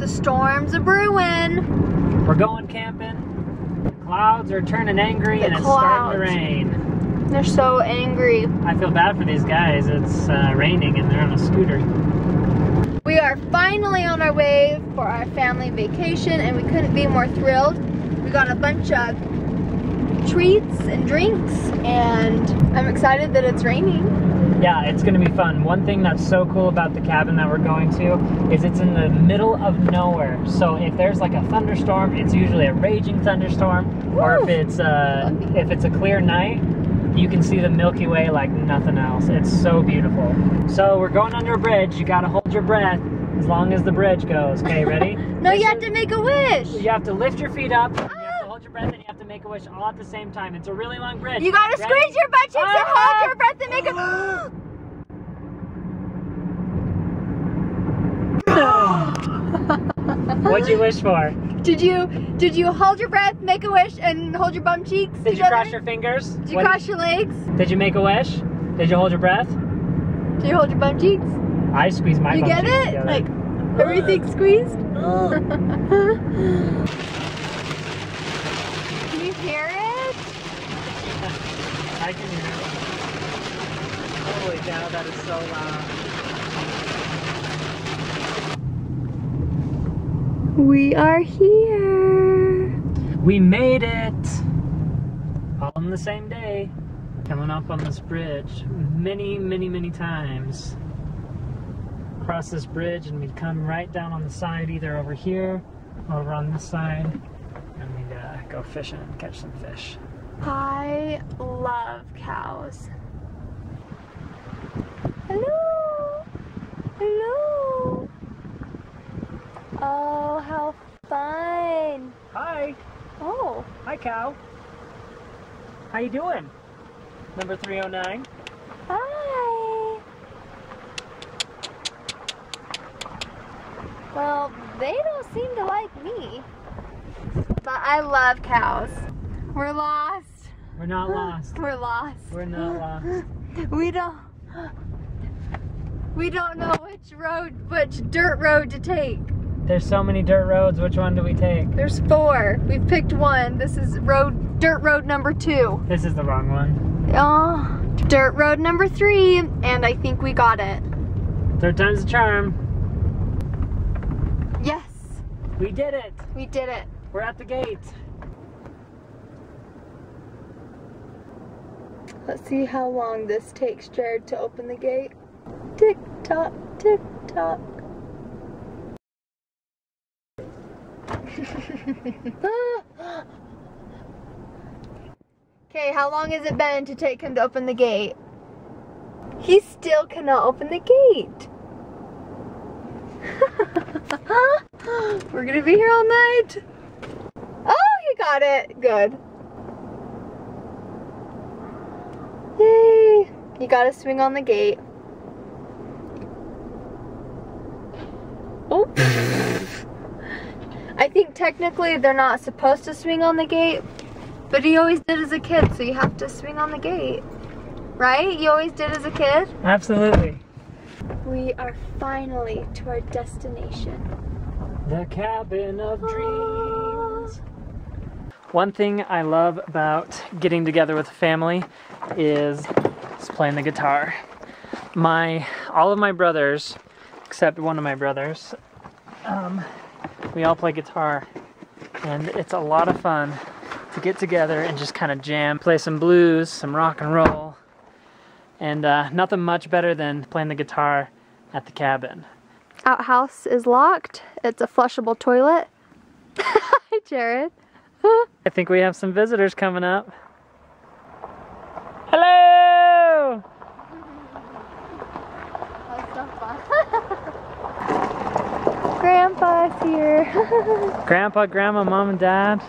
The storms are brewing. We're going camping. The clouds are turning angry and it's starting to rain. They're so angry. I feel bad for these guys. It's raining and they're on a scooter. We are finally on our way for our family vacation and we couldn't be more thrilled. We got a bunch of treats and drinks and I'm excited that it's raining. Yeah, it's gonna be fun. One thing that's so cool about the cabin that we're going to is it's in the middle of nowhere. So if there's like a thunderstorm, it's usually a raging thunderstorm. Ooh. Or if it's a clear night, you can see the Milky Way like nothing else. It's so beautiful. So we're going under a bridge. You gotta hold your breath as long as the bridge goes. Okay, ready? No, you have to make a wish. You have to lift your feet up. Breath, and you have to make a wish all at the same time. It's a really long bridge. You gotta squeeze your butt cheeks and hold your breath and make a What'd you wish for? Did you hold your breath, make a wish, and hold your bum cheeks? Did you cross your fingers? Did you cross your legs? Did you make a wish? Did you hold your breath? Did you hold your bum cheeks? I squeezed my bum cheeks. You get it? Together. Like everything squeezed? Hear it? I can hear it. Holy cow, that is so loud. We are here. We made it. All on the same day. Coming up on this bridge many, many, many times. Cross this bridge and we'd come right down on the side, either over here or over on this side. Go fishing and catch some fish. I love cows. Hello! Hello! Oh, how fun! Hi! Oh! Hi, cow! How you doing? Number 309. Hi! Well, they don't seem to like me. But I love cows. We're lost. We're not lost. We're lost. We're not lost. We don't know which dirt road to take. There's so many dirt roads. Which one do we take? There's 4. We've picked one. This is dirt road number 2. This is the wrong one. Oh, dirt road number 3, and I think we got it. 3rd time's the charm. Yes. We did it. We did it. We're at the gate. Let's see how long this takes Jared to open the gate. Tick tock, tick tock. Okay, how long has it been to take him to open the gate? He still cannot open the gate. We're gonna be here all night. Got it. Good. Yay. You gotta swing on the gate. Oh. I think technically they're not supposed to swing on the gate, but he always did as a kid, so you have to swing on the gate. Right? You always did as a kid? Absolutely. We are finally to our destination. The cabin of dreams. One thing I love about getting together with a family is playing the guitar. All of my brothers, except one of my brothers, we all play guitar, and it's a lot of fun to get together and just kind of jam, play some blues, some rock and roll, and nothing much better than playing the guitar at the cabin. Outhouse is locked. It's a flushable toilet. Hi, Jared. I think we have some visitors coming up. Hello! Grandpa's here. Grandpa, Grandma, Mom, and Dad,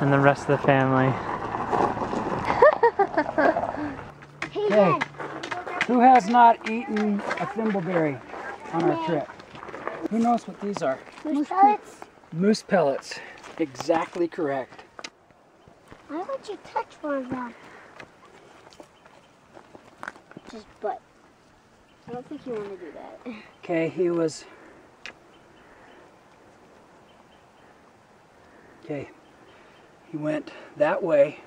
and the rest of the family. Hey, who has not eaten a thimbleberry on our trip? Who knows what these are? Moose pellets. Moose pellets. Exactly correct. Why would you touch one of them? Just butt. I don't think you want to do that. Okay, he was Okay, he went that way.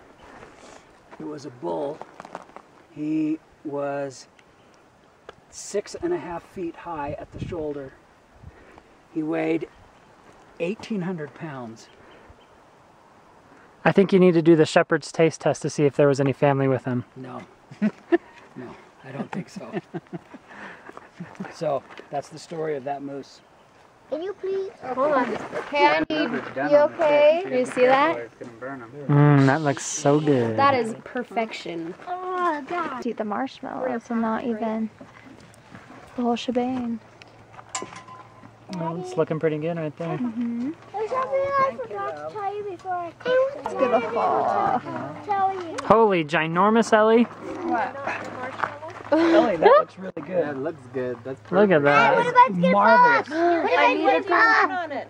It was a bull. He was 6.5 feet high at the shoulder. He weighed 1,800 pounds. I think you need to do the shepherd's taste test to see if there was any family with him. No. No, I don't think so. So, that's the story of that moose. Can you please? Oh, hold on. Okay, I need... You okay? Do you see that? Mmm, that looks so good. That is perfection. Oh, God. Eat the marshmallows and not even the whole shebang. Well, it's looking pretty good right there. Mm-hmm. There's something I forgot to tell you before I came. It's gonna fall off. Holy ginormous, Ellie. What? Ellie, that looks really good. That looks good. That's perfect. Look at that. What about it's marvelous. What I need a crown on it.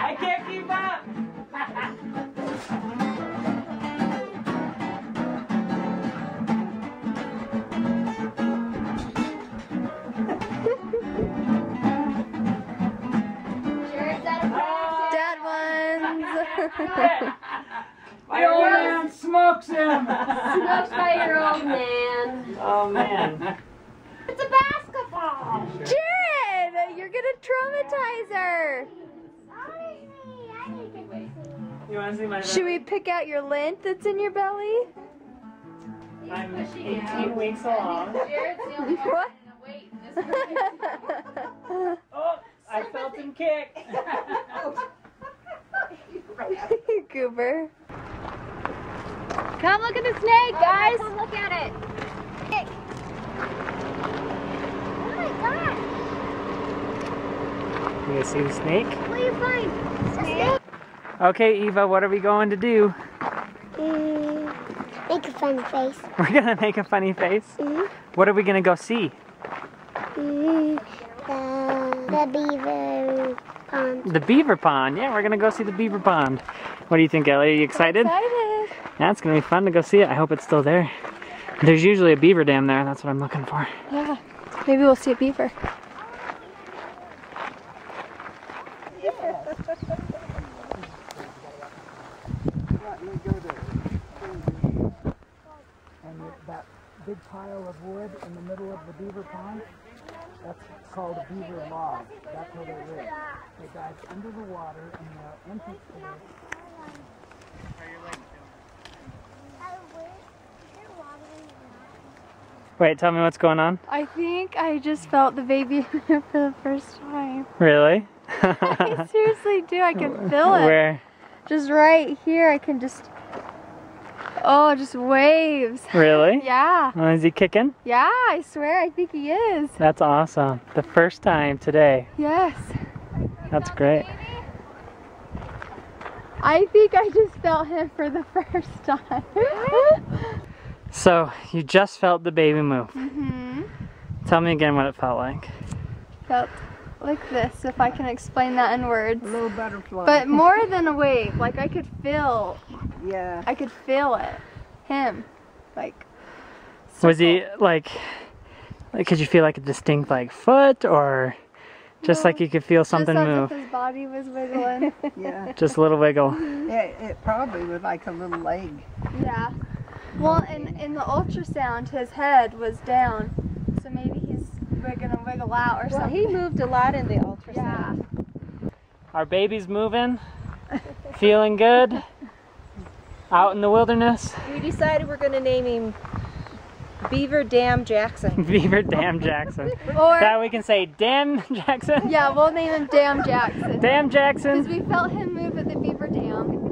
I can't keep up! Jared, dead ones! My old man smokes him! Smokes by your old man. Oh, man. It's a basketball! Jared! You're gonna traumatize her! You want to see my belly? Should we pick out your lint that's in your belly? I'm 18 weeks along. What? Oh, I felt him kick. Goober. Come look at the snake, guys. Come look at it. Kick. Oh my gosh. You guys see the snake? What do you find? It's a snake. Okay, Eva, what are we going to do? Make a funny face. We're going to make a funny face? What are we going to go see? The beaver pond. The beaver pond? Yeah, we're going to go see the beaver pond. What do you think, Ellie? Are you excited? I'm excited. Yeah, it's going to be fun to go see it. I hope it's still there. There's usually a beaver dam there. That's what I'm looking for. Yeah, maybe we'll see a beaver. Big pile of wood in the middle of the beaver pond, that's called a beaver log. That's where they live. They dive under the water and the entrance to it. Wait, tell me what's going on? I think I just felt the baby for the first time. Really? I seriously do. I can feel it. Where? Just right here. I can just... Oh, just waves. Really? Yeah. Well, is he kicking? Yeah, I swear, I think he is. That's awesome. The first time today. Yes. That's great. I think I just felt him for the first time. So, you just felt the baby move. Mm-hmm. Tell me again what it felt like. Felt like this, if I can explain that in words. A little butterfly. But more than a wave, like I could feel. Yeah. I could feel it. Him, like. Circle. Was he like? Could you feel like a distinct like foot, or just like you could feel something move? Just like if his body was wiggling. Yeah. Just a little wiggle. Yeah, it probably was like a little leg. Yeah. Well, in the ultrasound, his head was down, so maybe he's gonna wiggle out or something. He moved a lot in the ultrasound. Yeah. Our baby's moving, feeling good, out in the wilderness. We decided we're gonna name him Beaver Dam Jackson. Beaver Dam Jackson. Or that we can say Dam Jackson. Yeah, we'll name him Dam Jackson. Dam Jackson. Because we felt him move at the beaver dam.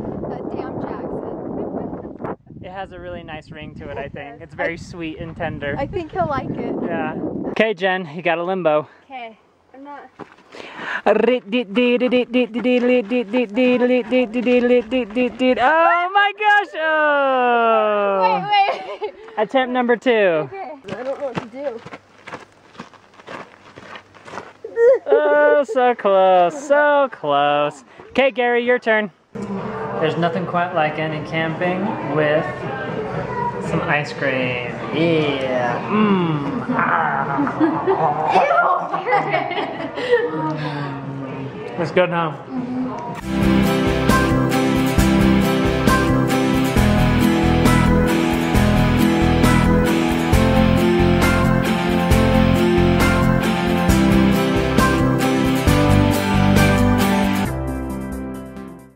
It has a really nice ring to it, I think. It's very sweet and tender. I think he'll like it. Yeah. Okay, Jen, you got a limbo. Okay. I'm not... Oh my gosh! Oh! Wait, wait. Attempt number 2. Okay. I don't know what to do. Oh, so close. So close. Okay, Gary, your turn. There's nothing quite like any camping with some ice cream. Yeah. Mmm. Ah. Ew, Jared. Let's go now.